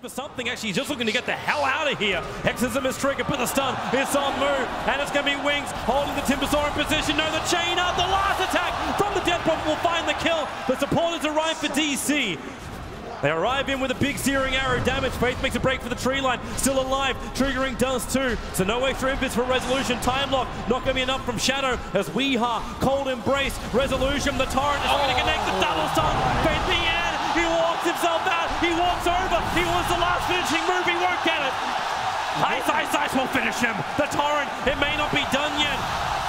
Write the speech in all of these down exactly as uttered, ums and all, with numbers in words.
For something, actually, he's just looking to get the hell out of here. Hexism is triggered, but the stun is on move, and it's going to be Wings holding the Timbersaw in position. No, the chain up, the last attack from the Death Prophet will find the kill. The supporters arrive for D C. They arrive in with a big searing arrow damage. Faith makes a break for the tree line. Still alive. Triggering does too. So no extra invis for Resolution. Time lock. Not going to be enough from Shadow as Wehar. Cold embrace. Resolution. The Torrent is going to connect the double stun. Faith the end. He walks himself out. He walks over. He wants the last finishing move. He won't get it. Ice, ice, ice will finish him. The Torrent. It may not be done yet.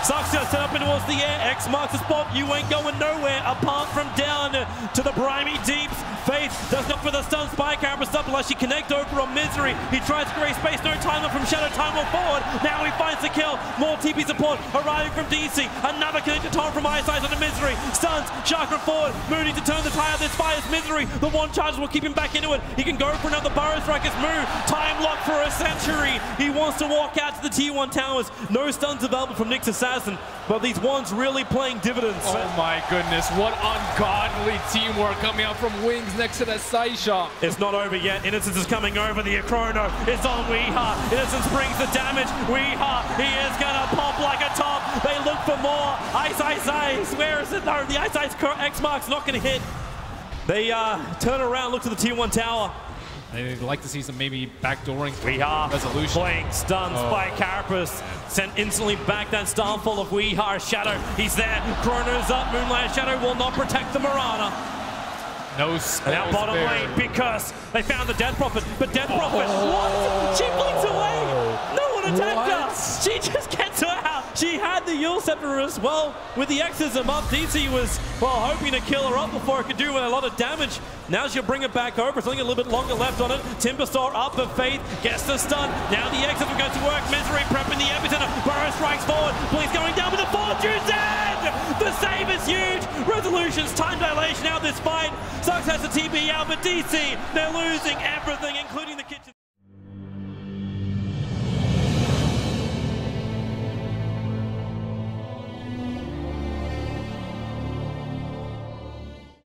Sucks set up and towards the air. X marks the spot. You ain't going nowhere apart from down to the briny deeps. Faith does not for the stun by Carapace unless she connects over on Misery. He tries to create space, no time up from Shadow, time on forward. Now he finds the kill. More T P support arriving from D C. Another connected time from Eyesight onto Misery. Stuns, Chakra forward. Moody to turn the tire. This fires Misery. The one charge will keep him back into it. He can go for another Burrow Strike. His move. Time lock for a century. He wants to walk out to the T one towers. No stuns available from Nyx Assassin, but these ones really playing dividends. Oh my goodness, what ungodly teamwork coming out from Wings next to that Psy Shark. It's not over yet. Innocence is coming over. The Acrono is on Wehar. Innocence brings the damage. Wehar, he is gonna pop like a top. They look for more. Ice, ice, ice. Where is it? No, the ice, ice X mark's not gonna hit. They uh, turn around, look to the T one tower. I'd like to see some maybe backdooring. Wehar Resolution playing stuns oh. by Carapace. Sent instantly back that Starfall of Wehar. Shadow, he's there. Chronos up. Moonlight Shadow will not protect the Mirana. No space. Now bottom lane because they found the Death Prophet, but Death Prophet, oh. what? She blinks away. No one attacked what? her. She just gets her out. She had the Yule Scepter as well. With the Hexism up, D C was, well, hoping to kill her up before it could do a lot of damage. Now she'll bring it back over. It's only a little bit longer left on it. Timbersaw up for Faith. Gets the stun. Now the Hexism goes to work. Misery prepping the Epicenter. Burrow strikes forward. Blink going down with the Fortune's End. The save is huge. Resolution's Time Dilation out this fight. Sucks has the T P out, but D C, they're losing everything, including the kitchen.